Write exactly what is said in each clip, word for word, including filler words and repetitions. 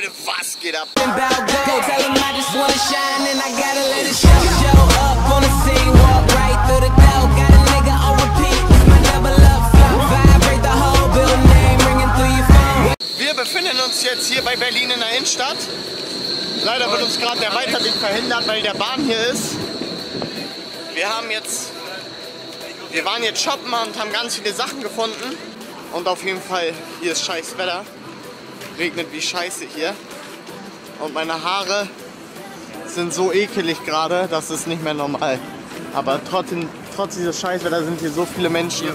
Leute, was geht ab? Wir befinden uns jetzt hier bei Berlin in der Innenstadt. Leider wird uns gerade der Weiterweg verhindert, weil der Bahn hier ist. Wir haben jetzt, wir waren jetzt shoppen und haben ganz viele Sachen gefunden. Und auf jeden Fall, hier ist scheiß Wetter. Regnet wie scheiße hier. Und meine Haare sind so ekelig gerade, das ist nicht mehr normal. Aber trotzdem, trotz dieses Scheißwetter sind hier so viele Menschen.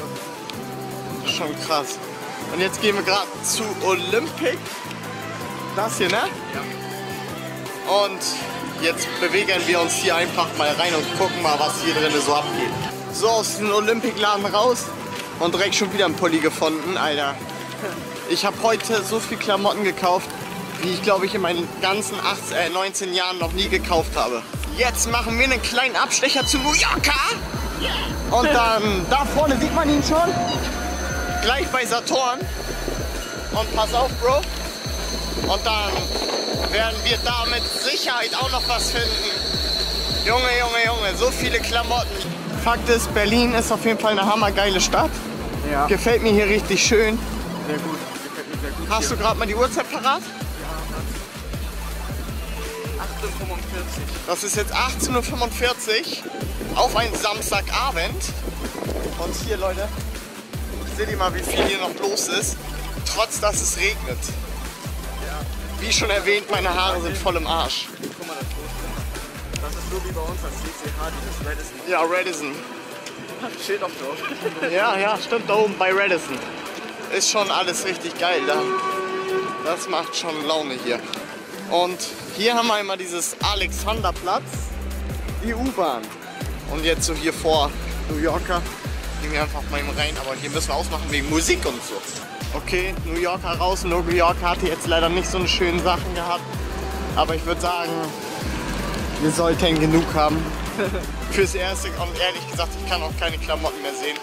Schon krass. Und jetzt gehen wir gerade zu Olympic. Das hier, ne? Ja. Und jetzt bewegen wir uns hier einfach mal rein und gucken mal, was hier drin so abgeht. So, aus dem Olympic-Laden raus und direkt schon wieder einen Pulli gefunden, Alter. Ich habe heute so viel Klamotten gekauft, wie ich glaube ich in meinen ganzen achtzehn, neunzehn Jahren noch nie gekauft habe. Jetzt machen wir einen kleinen Abstecher zu New Yorker. Und dann, da vorne sieht man ihn schon. Gleich bei Saturn. Und pass auf, Bro. Und dann werden wir da mit Sicherheit auch noch was finden. Junge, Junge, Junge, so viele Klamotten. Fakt ist, Berlin ist auf jeden Fall eine hammergeile Stadt. Ja. Gefällt mir hier richtig schön. Sehr gut. Sehr gut. Hast hier. Du gerade mal die Uhrzeit parat? Ja, acht Uhr fünfundvierzig. Das ist jetzt achtzehn Uhr fünfundvierzig auf einen Samstagabend. Und hier, Leute, seht ihr mal, wie viel hier noch los ist, trotz dass es regnet. Wie schon erwähnt, meine Haare sind voll im Arsch. Guck mal, das ist so wie bei uns als C C H, dieses Radisson. Ja, Radisson. Schild auf drauf. Ja, ja, stimmt, da oben bei Radisson. Ist schon alles richtig geil da. Das macht schon Laune hier. Und hier haben wir immer dieses Alexanderplatz, die U-Bahn. Und jetzt so hier vor New Yorker. Gehen wir einfach mal rein, aber hier müssen wir ausmachen wegen Musik und so. Okay, New Yorker raus. New Yorker hatte jetzt leider nicht so eine schöne Sachen gehabt. Aber ich würde sagen, wir sollten genug haben. Fürs Erste und ehrlich gesagt, ich kann auch keine Klamotten mehr sehen.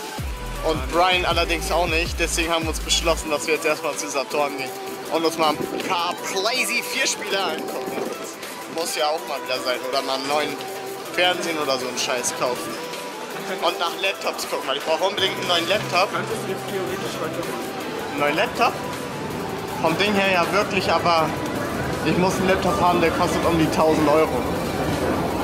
Und Brian allerdings auch nicht, deswegen haben wir uns beschlossen, dass wir jetzt erstmal zu Saturn gehen und uns mal ein paar Playsy Vierspieler angucken. Muss ja auch mal wieder sein, oder mal einen neuen Fernsehen oder so einen Scheiß kaufen. Und nach Laptops gucken, weil ich brauche unbedingt einen neuen Laptop. Könntest du theoretisch heute machen? Einen neuen Laptop? Vom Ding her ja wirklich, aber ich muss einen Laptop haben, der kostet um die tausend Euro.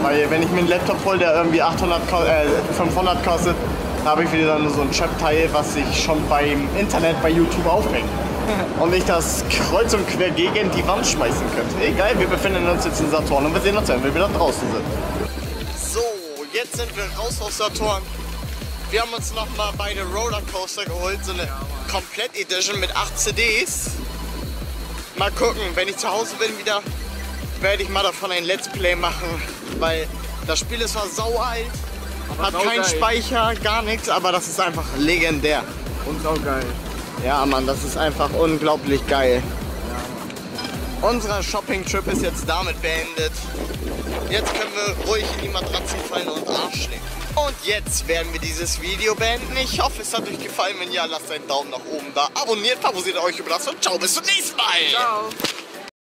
Weil wenn ich mir einen Laptop hole, der irgendwie achthundert, äh, fünfhundert kostet, da habe ich wieder nur so ein Chip-Teil, was ich schon beim Internet, bei YouTube aufhängt. Und ich das kreuz und quer gegen die Wand schmeißen könnte. Egal, wir befinden uns jetzt in Saturn und wir sehen uns dann, wenn wir da draußen sind. So, jetzt sind wir raus aus Saturn. Wir haben uns nochmal bei der Rollercoaster geholt, so eine Komplett-Edition mit acht C Ds. Mal gucken, wenn ich zu Hause bin wieder, werde ich mal davon ein Let's Play machen, weil das Spiel ist zwar sau alt, hat keinen Speicher, gar nichts, aber das ist einfach legendär. Und saugeil. Ja, Mann, das ist einfach unglaublich geil. Ja. Unser Shopping-Trip ist jetzt damit beendet. Jetzt können wir ruhig in die Matratzen fallen und Arsch legen. Und jetzt werden wir dieses Video beenden. Ich hoffe, es hat euch gefallen. Wenn ja, lasst einen Daumen nach oben da. Abonniert, favorisiert euch über das und ciao, bis zum nächsten Mal. Ciao.